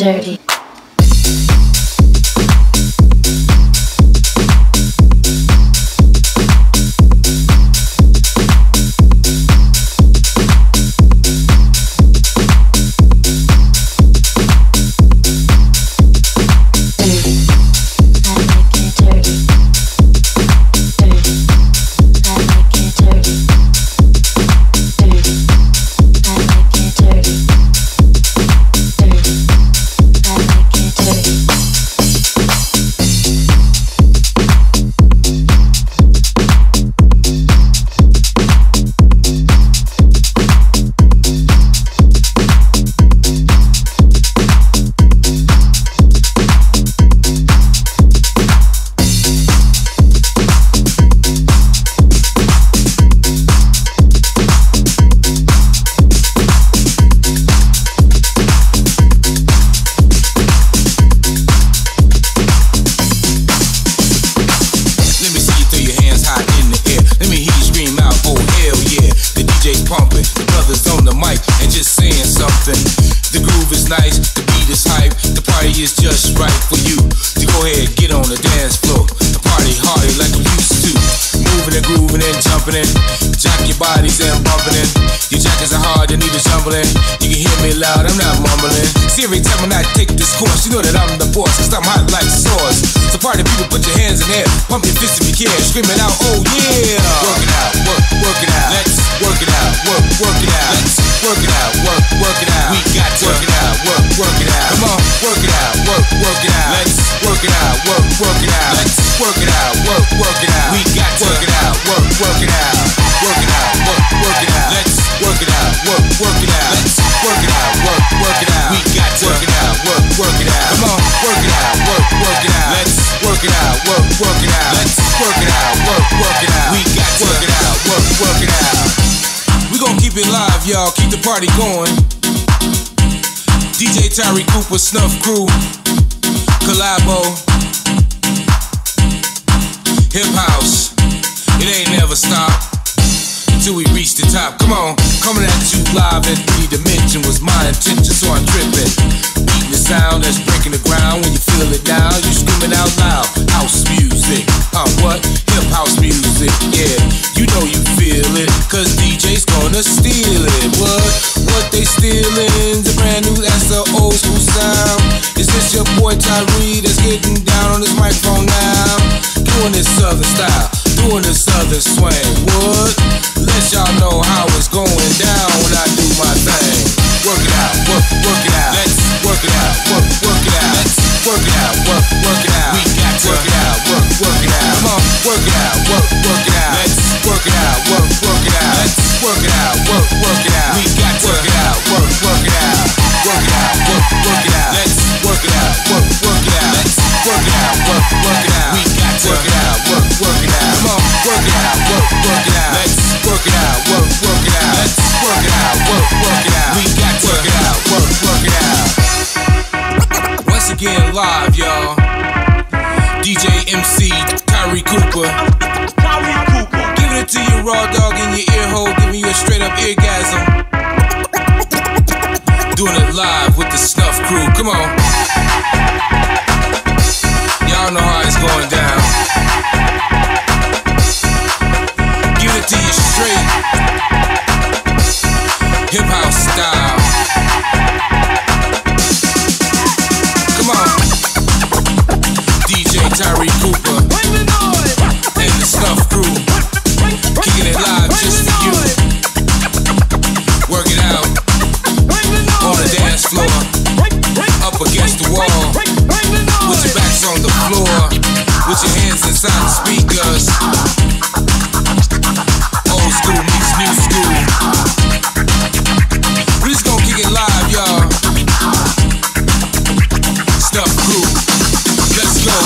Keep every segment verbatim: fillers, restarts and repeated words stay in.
Dirty. Jumping in, jack your bodies and bumping in. Your jackets are hard, you need to jump. stumbling. You can hear me loud, I'm not mumbling. See, every time when I take this course, you know that I'm the boss, cause I'm hot like sauce. So party people, put your hands in the air, pump your fists if you can, screaming out, oh yeah. Work it out, work, work it out. Let's work it out, work, work it out. Let's work it out, work, work it out. We got to work it out, work, work it out. Come on, work it out, work, work it out. Let's work it out, work, work it out. Let's work it out, work, work it out. We got to work it out, work, work it out. Work it out, work, work it out. Let's work it out, work, work it out. Let's work it out, work, work it out. We got to work it out, work, work it out. Come on, work it out, work, work it out. Let's work it out, work, work it out. Let's work it out, work, work it out. We got to work it out, work, work it out. We gon' keep it live, y'all. Keep the party going. D J Tyree Cooper, Snuff Crew, Collabo, Hip House. It ain't never stop till we reach the top. Come on, coming at you live in three dimension was my intention, so I'm tripping. Beating the sound that's breaking the ground. When you feel it down, you screaming out loud. House music, uh what? Hip house music, yeah. You know you feel it, cause D J's gonna steal it. What? What they stealing? The brand new, that's the old school sound. Is this your boy Tyree that's getting down on this microphone now? Doing this southern style, doing this southern swing. What? Let y'all know how it's going down when I do my thing. Work it out, work, work it out. Let's work it out, work, work it out. Let's work it out, work, work it out. We got to work it out, work, work it out. Come on, work it out, work, work it out. Let's work it out, work, work it out. Let's work it out, work, work it out. We got to work it out, work, work it out. Work it out, work, work it out. Let's work it out, work, work it out. Let's work it out, work, work it out. We got to work it out, work, work it out. Come on, work it out, work, work it out. Let's work it out, work, work it out. Let's work it out, work, work it out. We got to work it out, work, work it out. Once again, live, y'all. D J M C Tyree Cooper. Tyree Cooper. Giving it to you raw dog in your ear hole, giving you a straight up eargasm. Doing it live with the Snuff Crew. Come on. Y'all know how it's going down. Give it to you straight. Hip house style. Come on. D J Tyree Cooper and the Snuff Crew. Kicking it live just for you. Floor, up against the wall, with your backs on the floor, with your hands inside the speakers. Old school meets new school. We just gonna kick it live, y'all. Snuff Crew, let's go.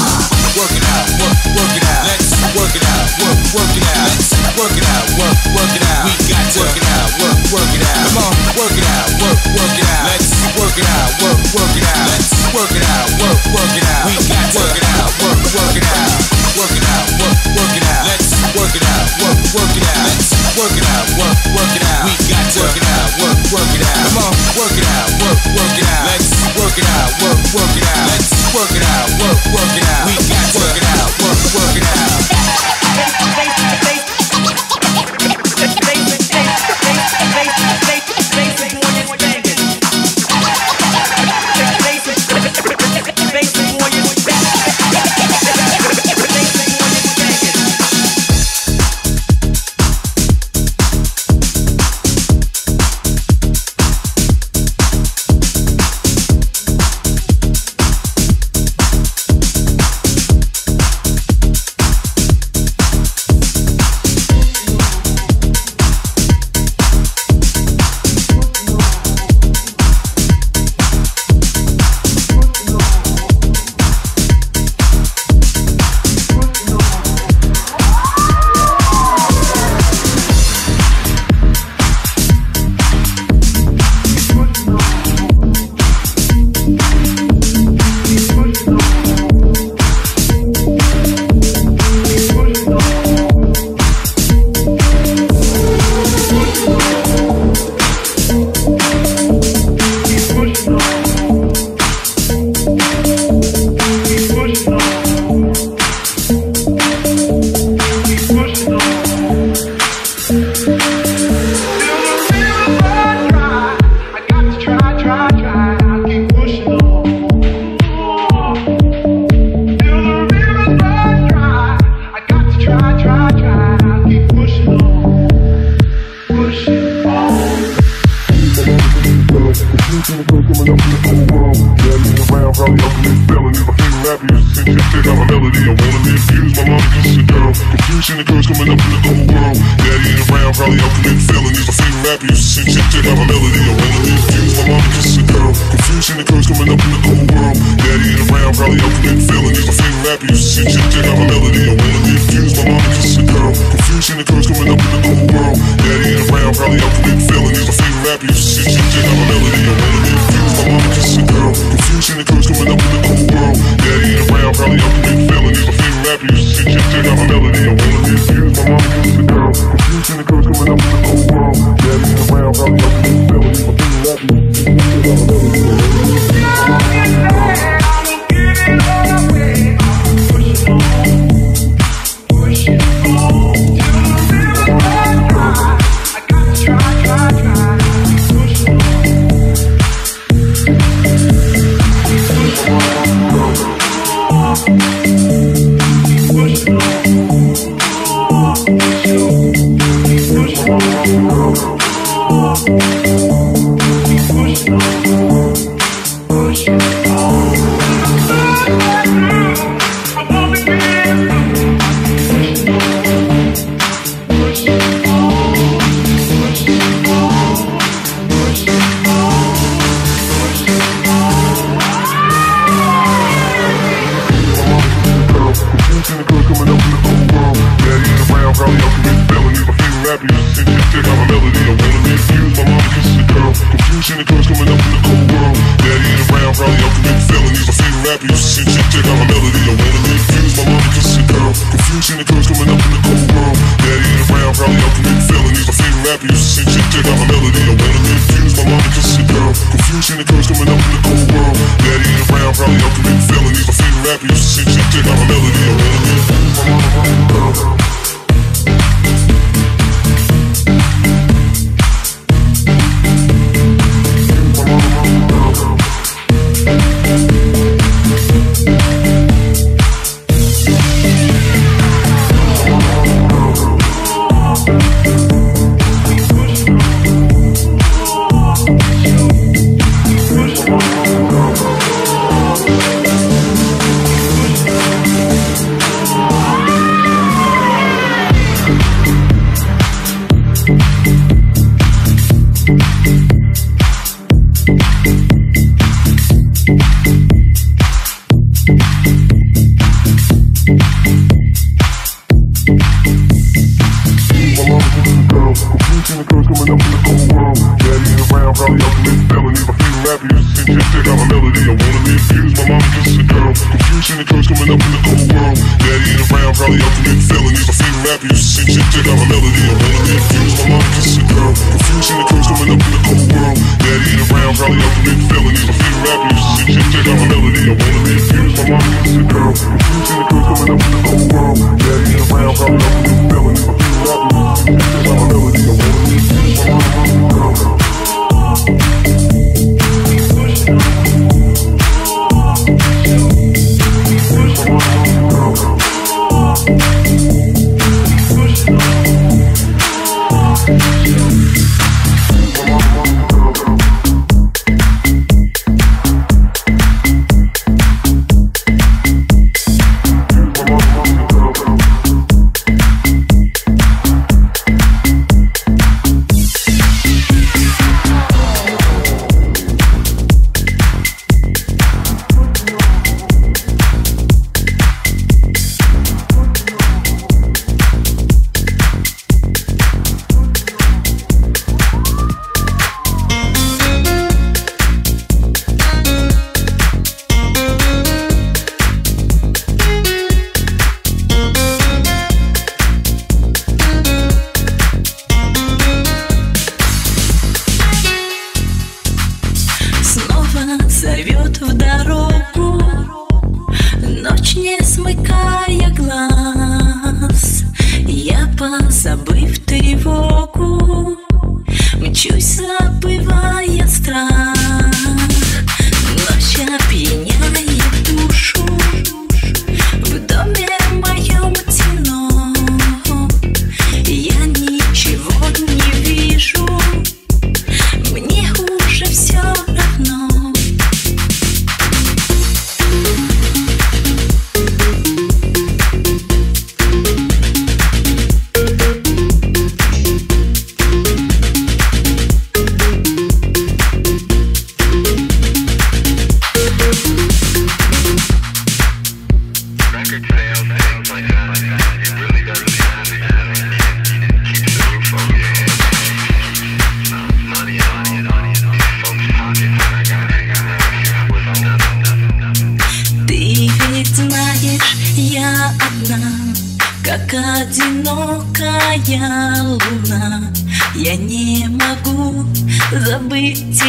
Work it out, work, work it out. Let's work it out, work, work it out. Let's work it out, work, work it out. We got to work it out, work, work it out. Come on, work it out, work, work it out. Let's work it out, work, work it out. Let's work it out, work, work it out. We got to work it out, work, work it out. Work it out, work, work it out. Let's work it out, work, work it out. Let's work it out, work, work it out. We got to work it out, work, work it out. Come on, work it out, work, work it out. Let's work it out, work, work it out. Let's work it out, work, work it out. We got to work it out, work, work it out. This nigga put coming up in the whole world. Yeah, me around, probably up in this felon. If I can't rap, you just sing your shit out of melody. I wanna be infused, my love is a girl. Confusion and curse coming up in the whole world. Daddy in around, probably up in this felon. If I can't rap, you just sing your shit out of melody. I wanna be infused, my love is a girl. Confusion and curse coming up in the whole world. Daddy in around, probably up in this felon. If I can't rap, you just sing your shit out of melody. I wanna be infused, my love is a girl. Confusion and curse coming up in the whole world. Daddy in around, probably up in this felon. If I can't rap, you just sing your shit out of melody. I wanna be infused, my mama kisses a girl. Confusion and curse coming up in the whole world. Daddy ain't around, probably up in the felony. My favorite rapper used to sing shit, check out my melody. I wanna be infused, my mama kisses a girl. Confusion and curse coming up in the whole world. Daddy ain't around, probably up in the felony. My favorite rapper used to sing shit, check out my melody. Все равно.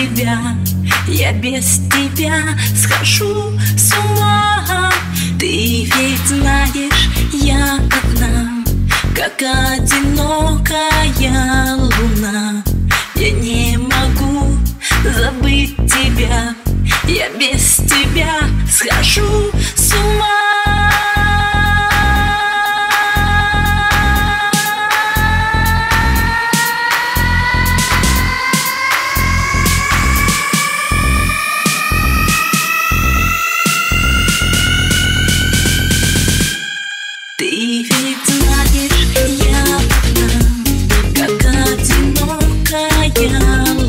тебя, я без тебя схожу с ума. Ты ведь знаешь, я одна, как одинокая луна. Я не могу забыть тебя, я без тебя схожу с ума. Yeah.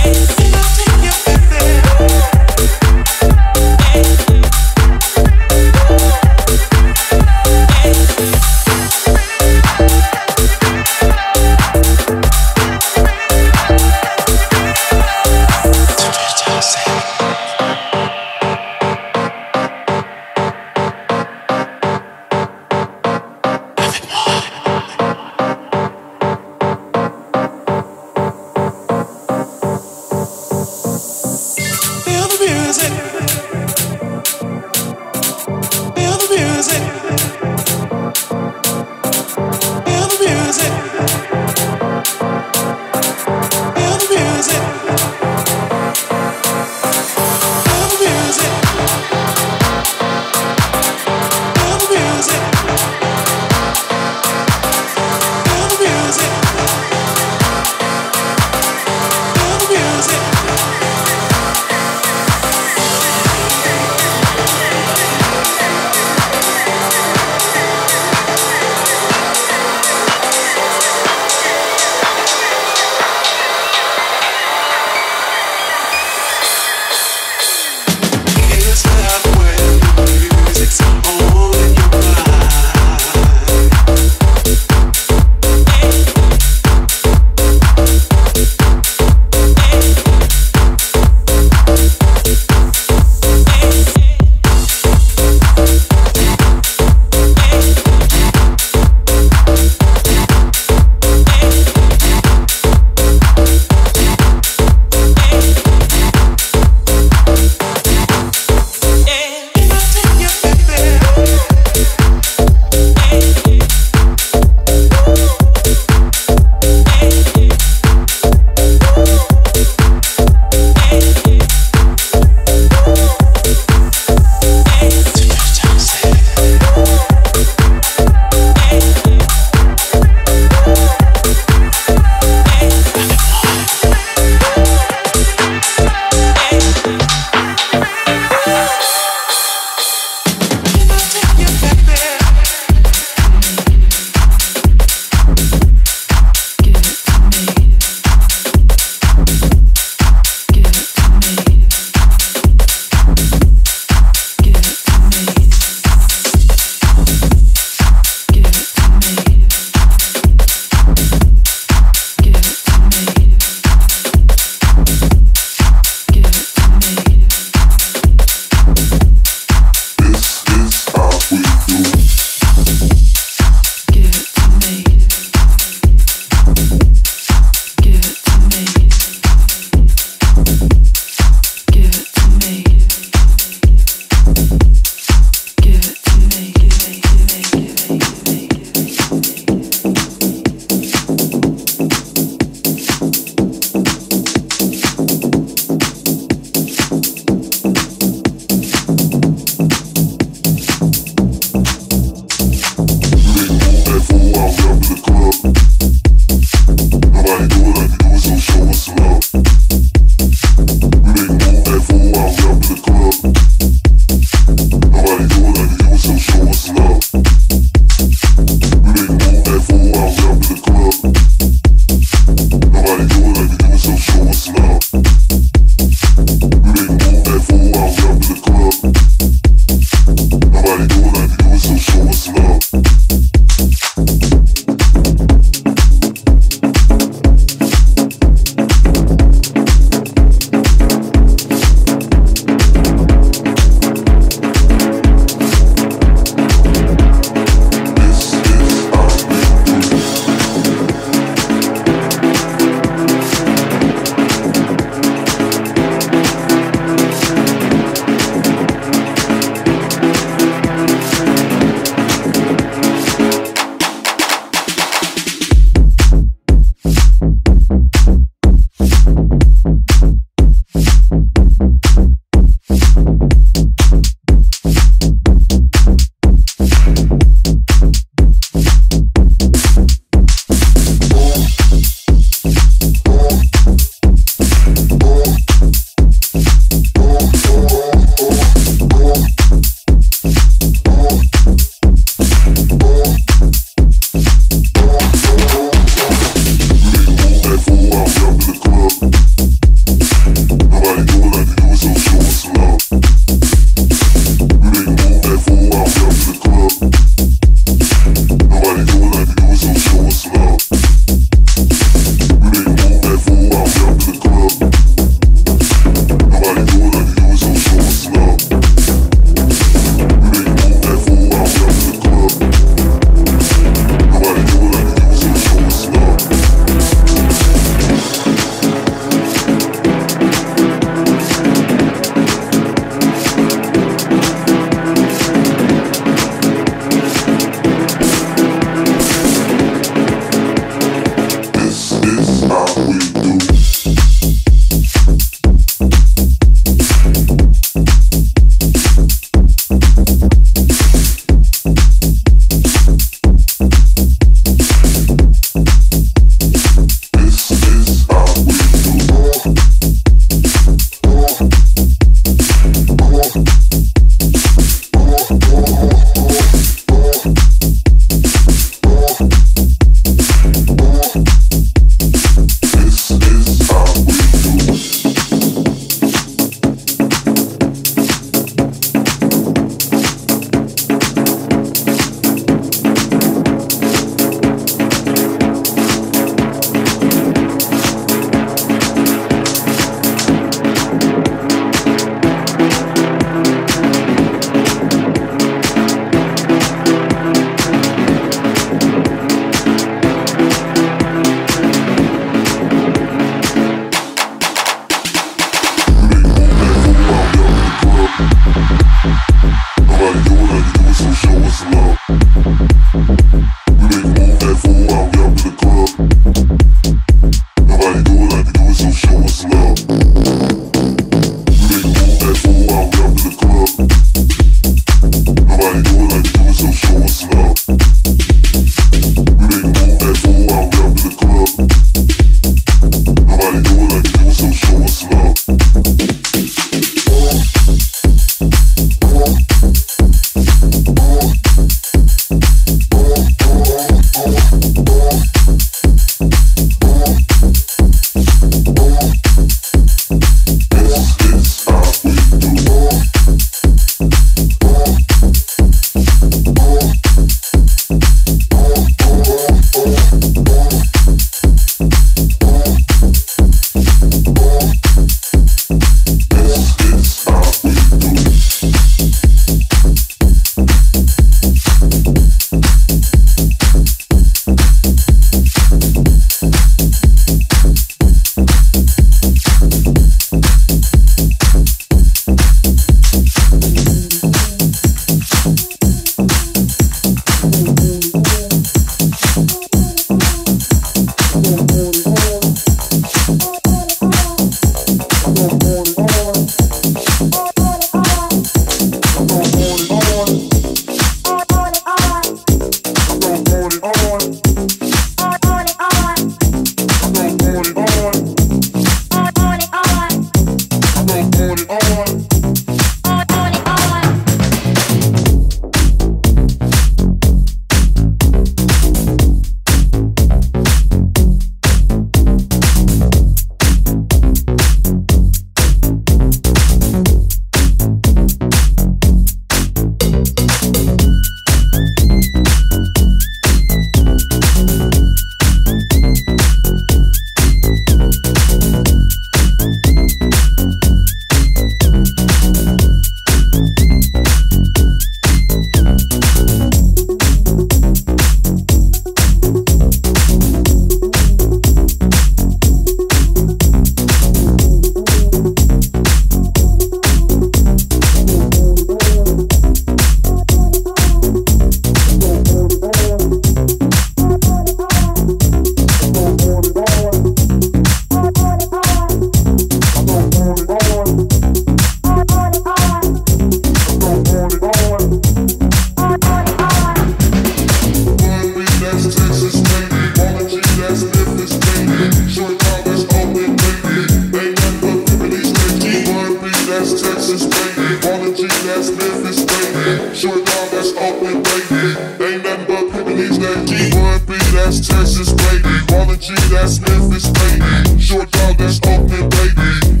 Texas, baby, Walla G, that's Memphis, baby. Short dog, that's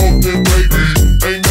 Oakland, baby. Ain't